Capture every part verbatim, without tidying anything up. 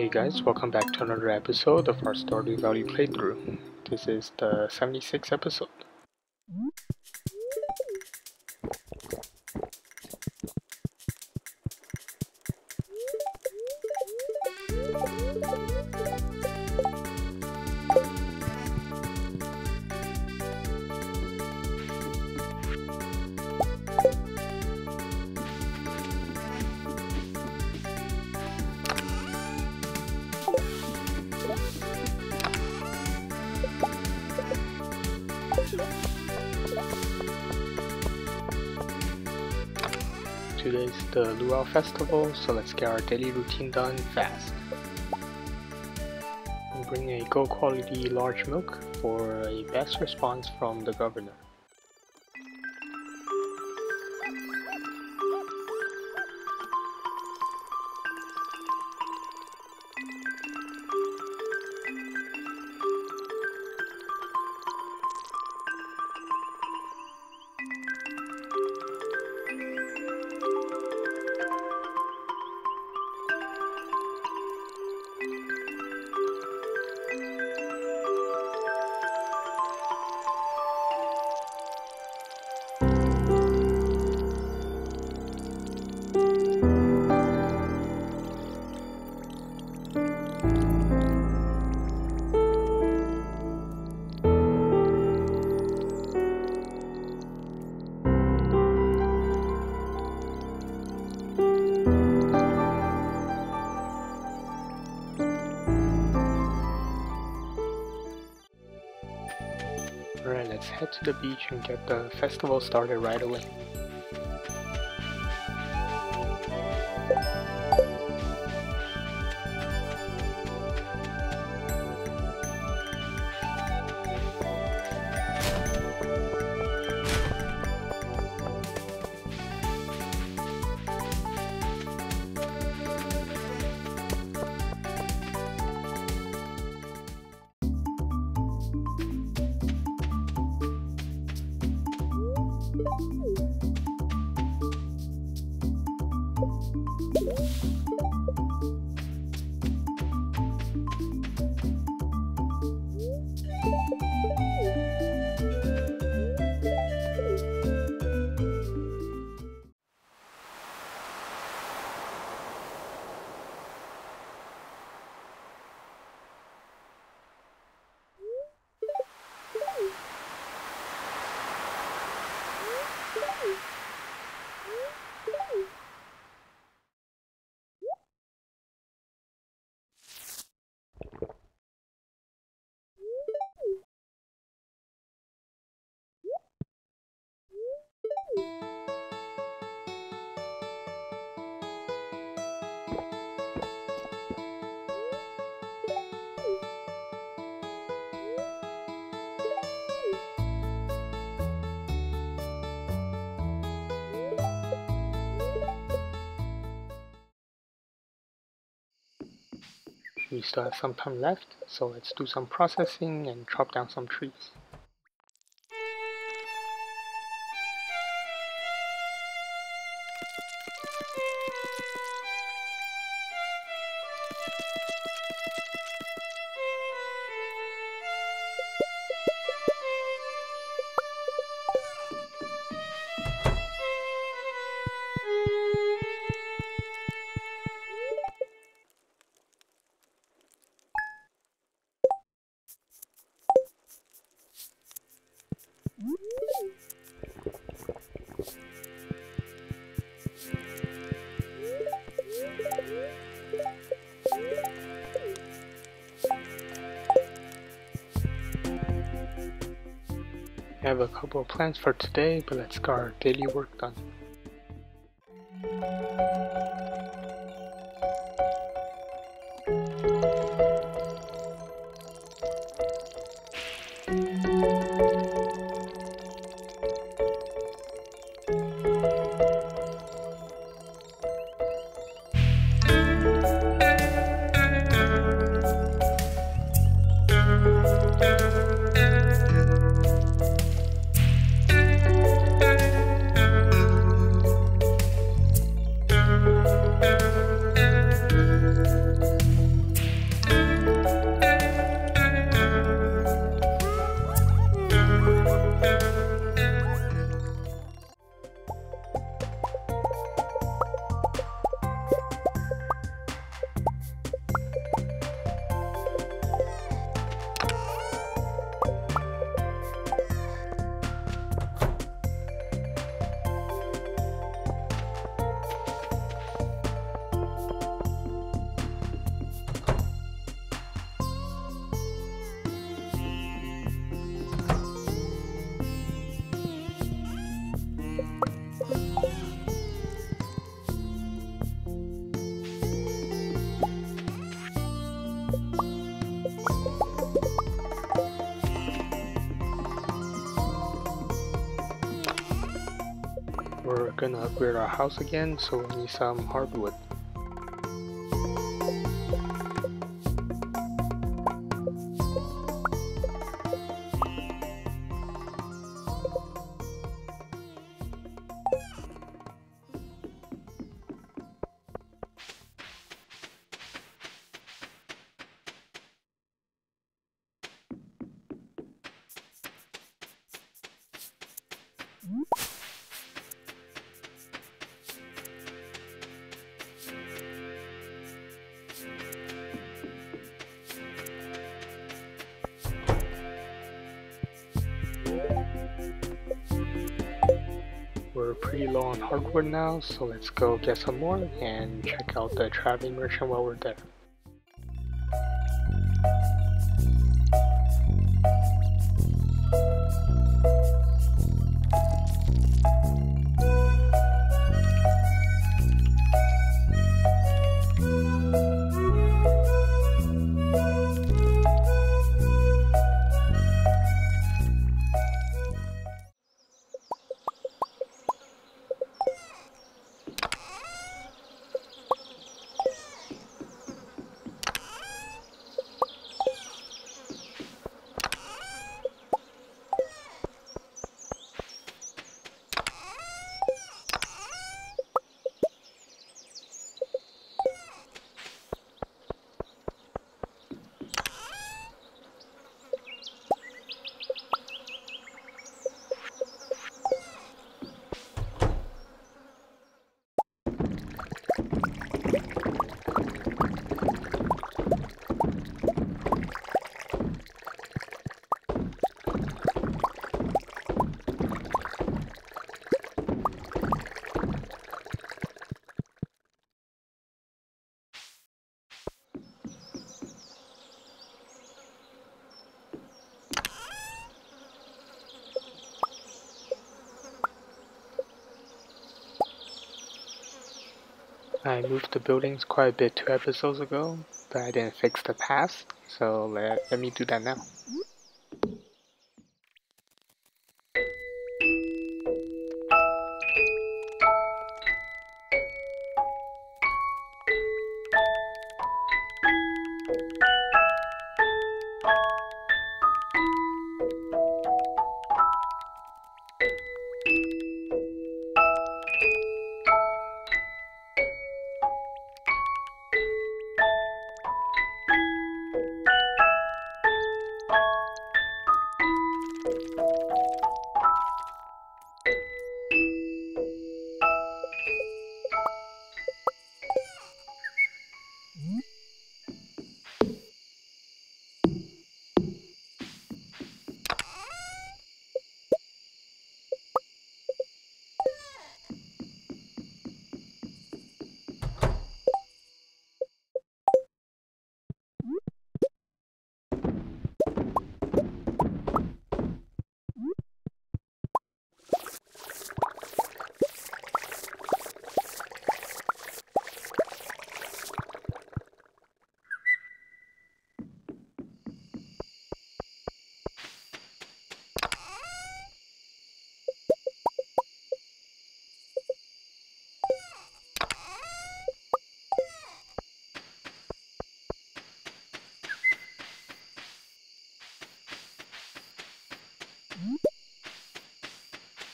Hey guys, welcome back to another episode of our Stardew Valley playthrough. This is the seventy-sixth episode. Today's the Luau Festival, so let's get our daily routine done fast. We'll bring a gold quality large milk for a best response from the governor. Alright, let's head to the beach and get the festival started right away. We still have some time left, so let's do some processing and chop down some trees. I have a couple of plans for today, but let's get our daily work done. gonna upgrade our house again, so we need some hardwood. We're pretty low on hardwood now, so let's go get some more and check out the traveling merchant while we're there. I moved the buildings quite a bit two episodes ago, but I didn't fix the paths, so let, let me do that now.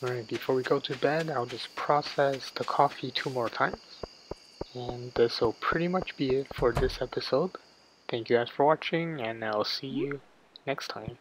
Alright, before we go to bed, I'll just process the coffee two more times. And this will pretty much be it for this episode. Thank you guys for watching, and I'll see you next time.